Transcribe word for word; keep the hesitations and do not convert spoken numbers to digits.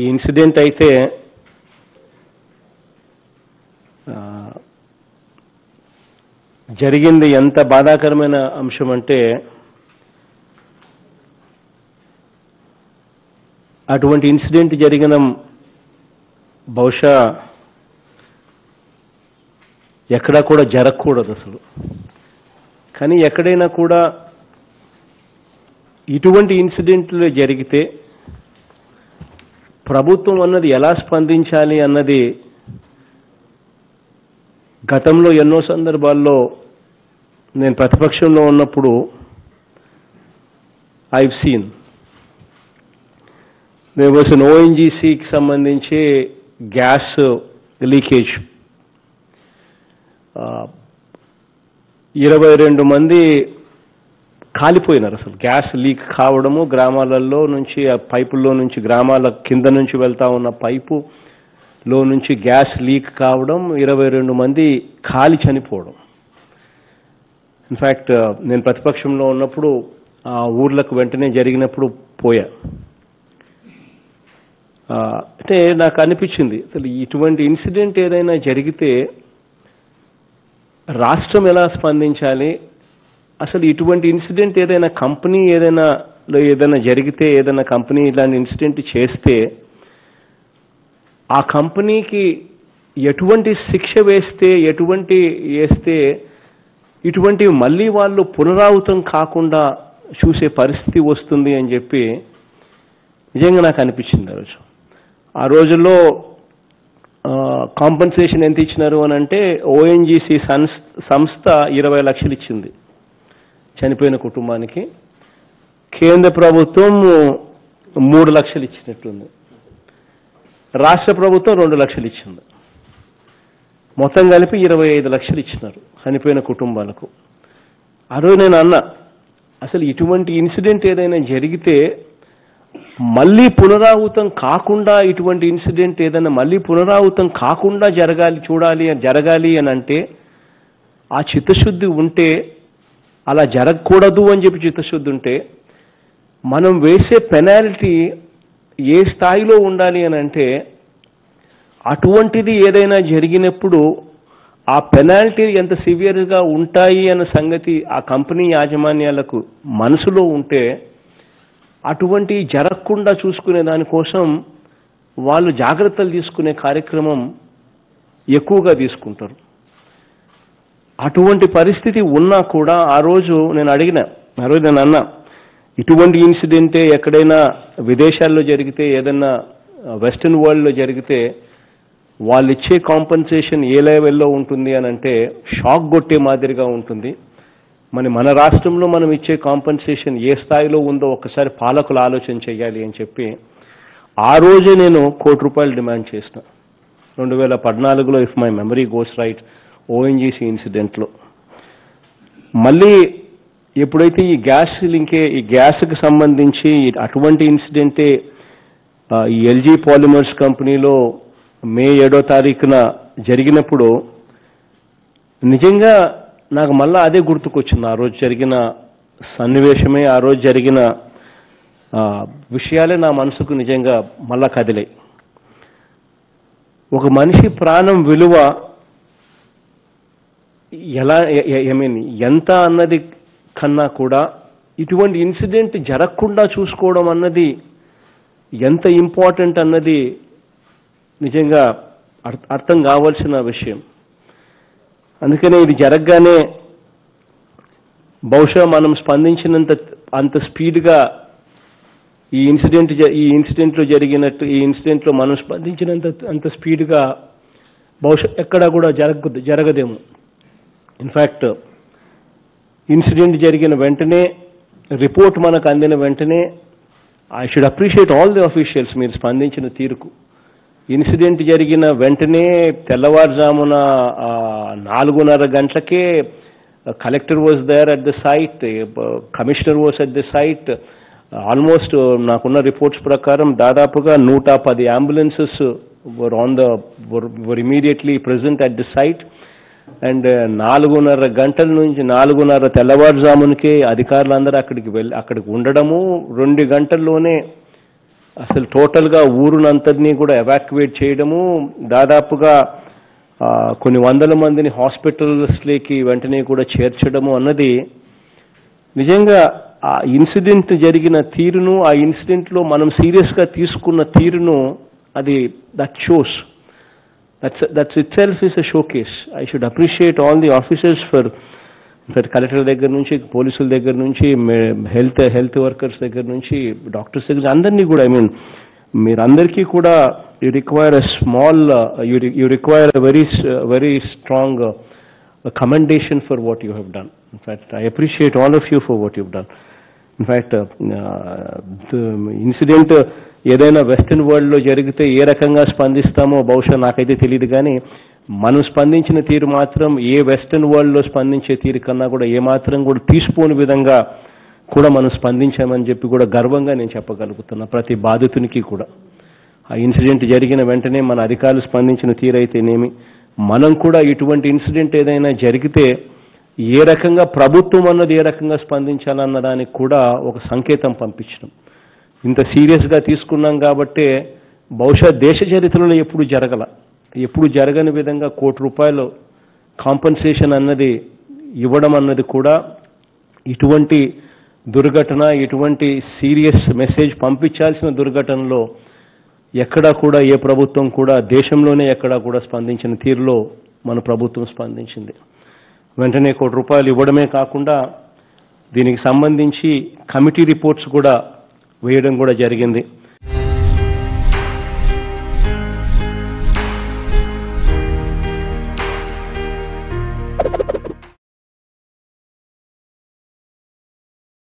ఈ ఇన్సిడెంట్ అయితే జరిగింది ఎంత బాధాకరమైన అంశం అంటే అటువంటి ఇన్సిడెంట్ జరిగిన బహుశా ఎక్కడా కూడా జరగకూడదు అసలు. కానీ ఎక్కడైనా కూడా ఇటువంటి ఇన్సిడెంట్లు జరిగితే ప్రభుత్వం అన్నది ఎలా స్పందించాలి అన్నది గతంలో ఎన్నో సందర్భాల్లో నేను ప్రతిపక్షంలో ఉన్నప్పుడు I've seen there was an ఓఎన్జీసీకి సంబంధించి గ్యాస్ లీకేజ్, ఇరవై రెండు మంది కాలిపోయినారు అసలు. గ్యాస్ లీక్ కావడము, గ్రామాలలో నుంచి ఆ పైపుల్లో నుంచి గ్రామాల కింద నుంచి వెళ్తా ఉన్న పైపులో నుంచి గ్యాస్ లీక్ కావడం, ఇరవై రెండు మంది కాలి చనిపోవడం. ఇన్ఫ్యాక్ట్ నేను ప్రతిపక్షంలో ఉన్నప్పుడు ఆ ఊర్లకు వెంటనే జరిగినప్పుడు పోయా. అంటే నాకు అనిపించింది అసలు ఇటువంటి ఇన్సిడెంట్ ఏదైనా జరిగితే రాష్ట్రం ఎలా స్పందించాలి, అసలు ఇటువంటి ఇన్సిడెంట్ ఏదైనా కంపెనీ ఏదైనా ఏదైనా జరిగితే ఏదైనా కంపెనీ ఇలాంటి ఇన్సిడెంట్ చేస్తే ఆ కంపెనీకి ఎటువంటి శిక్ష వేస్తే ఎటువంటి వేస్తే ఇటువంటి మళ్ళీ వాళ్ళు పునరావృతం కాకుండా చూసే పరిస్థితి వస్తుంది అని చెప్పి నిజంగా నాకు అనిపించింది ఆ రోజు. ఆ రోజుల్లో కాంపెన్సేషన్ ఎంత ఇచ్చినారు అని అంటే ఓఎన్జీసీ సంస్థ ఇరవై లక్షలు ఇచ్చింది చనిపోయిన కుటుంబానికి, కేంద్ర ప్రభుత్వం మూడు లక్షలు ఇచ్చినట్టుంది, రాష్ట్ర ప్రభుత్వం రెండు లక్షలు ఇచ్చింది, మొత్తం కలిపి ఇరవై ఐదు లక్షలు ఇచ్చినారు చనిపోయిన కుటుంబాలకు. ఆ రోజు నేను అన్నా అసలు ఇటువంటి ఇన్సిడెంట్ ఏదైనా జరిగితే మళ్ళీ పునరావృతం కాకుండా ఇటువంటి ఇన్సిడెంట్ ఏదైనా మళ్ళీ పునరావృతం కాకుండా జరగాలి చూడాలి జరగాలి అని అంటే ఆ చిత్తశుద్ధి ఉంటే, అలా జరగకూడదు అని చెప్పి చిత్తశుద్ధి ఉంటే మనం వేసే పెనాల్టీ ఏ స్థాయిలో ఉండాలి అని అంటే అటువంటిది ఏదైనా జరిగినప్పుడు ఆ పెనాల్టీ ఎంత సివియర్గా ఉంటాయి అన్న సంగతి ఆ కంపెనీ యాజమాన్యాలకు మనసులో ఉంటే అటువంటి జరగకుండా చూసుకునే దానికోసం వాళ్ళు జాగ్రత్తలు తీసుకునే కార్యక్రమం ఎక్కువగా తీసుకుంటారు. అటువంటి పరిస్థితి ఉన్నా కూడా ఆ రోజు నేను అడిగిన ఆ రోజు నేను అన్నా ఇటువంటి ఇన్సిడెంటే ఎక్కడైనా విదేశాల్లో జరిగితే ఏదైనా వెస్టర్న్ వరల్డ్లో జరిగితే వాళ్ళు ఇచ్చే కాంపెన్సేషన్ ఏ లెవెల్లో ఉంటుంది అని అంటే షాక్ కొట్టే మాదిరిగా ఉంటుంది. మరి మన రాష్ట్రంలో మనం ఇచ్చే కాంపెన్సేషన్ ఏ స్థాయిలో ఉందో ఒక్కసారి పాలకులు ఆలోచన చేయాలి అని చెప్పి ఆ రోజే నేను కోటి రూపాయలు డిమాండ్ చేసిన రెండు వేల పద్నాలుగులో, if my memory goes right, ONGC ఇన్సిడెంట్లో. మళ్ళీ ఎప్పుడైతే ఈ గ్యాస్ లింకే ఈ గ్యాస్కి సంబంధించి అటువంటి ఇన్సిడెంటే ఈ ఎల్జీ పాలిమర్స్ కంపెనీలో మే ఏడో తారీఖున జరిగినప్పుడు నిజంగా నాకు మళ్ళీ అదే గుర్తుకొచ్చింది. ఆ రోజు జరిగిన సన్నివేశమే, ఆ రోజు జరిగిన విషయాలే నా మనసుకు నిజంగా మళ్ళా కదిలాయి. ఒక మనిషి ప్రాణం విలువ ఎలా ఐ మీన్ ఎంత అన్నది కన్నా కూడా ఇటువంటి ఇన్సిడెంట్ జరగకుండా చూసుకోవడం అన్నది ఎంత ఇంపార్టెంట్ అన్నది నిజంగా అర్థం కావాల్సిన విషయం. అందుకనే ఇది జరగగానే బహుశా మనం స్పందించినంత అంత స్పీడ్గా ఈ ఇన్సిడెంట్ ఈ ఇన్సిడెంట్లో జరిగినట్టు ఈ ఇన్సిడెంట్లో మనం స్పందించినంత అంత స్పీడ్గా బహుశా ఎక్కడా కూడా జరగదు జరగదేమో. ఇన్ఫ్యాక్ట్ ఇన్సిడెంట్ జరిగిన వెంటనే రిపోర్ట్ మనకు అందిన వెంటనే I should appreciate all the officials మీరు స్పందించిన తీరుకు. ఇన్సిడెంట్ జరిగిన వెంటనే తెల్లవారుజామున నాలుగున్నర గంటలకే collector was there at the site, commissioner was at the site. Almost నాకున్న రిపోర్ట్స్ ప్రకారం దాదాపుగా నూట పది ambulances were on the were immediately present at the site. And నాలుగున్నర గంటల నుంచి నాలుగున్నర తెల్లవారుజామునకే అధికారులందరూ అక్కడికి వెళ్ళి అక్కడికి ఉండడము, రెండు గంటల్లోనే అసలు టోటల్గా ఊరునంతటిని కూడా ఎవాక్యుయేట్ చేయడము, దాదాపుగా కొన్ని వందల మందిని హాస్పిటల్స్లోకి వెంటనే కూడా చేర్చడము అన్నది నిజంగా ఆ ఇన్సిడెంట్ జరిగిన తీరును, ఆ ఇన్సిడెంట్లో మనం సీరియస్గా తీసుకున్న తీరును అది that shows. That's that's itself is a showcase. I should appreciate all the officers for sir, collector దగ్గర నుంచి, పోలీసుల దగ్గర నుంచి, హెల్త్ హెల్త్ వర్కర్స్ దగ్గర నుంచి, డాక్టర్స్ దగ్గర అందరినీ కూడా, ఐ మీన్ మీరందరికీ కూడా you require a small you you require a very very strong commendation for what you have done. In fact I appreciate all of you for what you done. In fact incident ఏదైనా western వరల్డ్లో జరిగితే ఏ రకంగా స్పందిస్తామో బహుశా నాకైతే తెలియదు, కానీ మనం స్పందించిన తీరు మాత్రం ఏ వెస్టర్న్ వరల్డ్లో స్పందించే తీరు కన్నా కూడా ఏమాత్రం కూడా తీసిపోని విధంగా కూడా మనం స్పందించామని చెప్పి కూడా గర్వంగా నేను చెప్పగలుగుతున్నా. ప్రతి బాధితునికి కూడా ఆ ఇన్సిడెంట్ జరిగిన వెంటనే మన అధికారులు స్పందించిన తీరైతేనేమి, మనం కూడా ఇటువంటి ఇన్సిడెంట్ ఏదైనా జరిగితే ఏ రకంగా ప్రభుత్వం అన్నది ఏ రకంగా స్పందించాలన్న దానికి కూడా ఒక సంకేతం పంపించడం. ఇంత సీరియస్గా తీసుకున్నాం కాబట్టే బహుశా దేశ చరిత్రలో ఎప్పుడు జరగల, ఎప్పుడు జరగని విధంగా కోటి రూపాయలు కాంపన్సేషన్ అన్నది ఇవ్వడం అన్నది కూడా ఇటువంటి దుర్ఘటన, ఇటువంటి సీరియస్ మెసేజ్ పంపించాల్సిన దుర్ఘటనలో ఎక్కడా కూడా ఏ ప్రభుత్వం కూడా దేశంలోనే ఎక్కడా కూడా స్పందించిన తీరులో మన ప్రభుత్వం స్పందించింది. వెంటనే కోటి రూపాయలు ఇవ్వడమే కాకుండా దీనికి సంబంధించి కమిటీ రిపోర్ట్స్ కూడా వేయడం కూడా జరిగింది.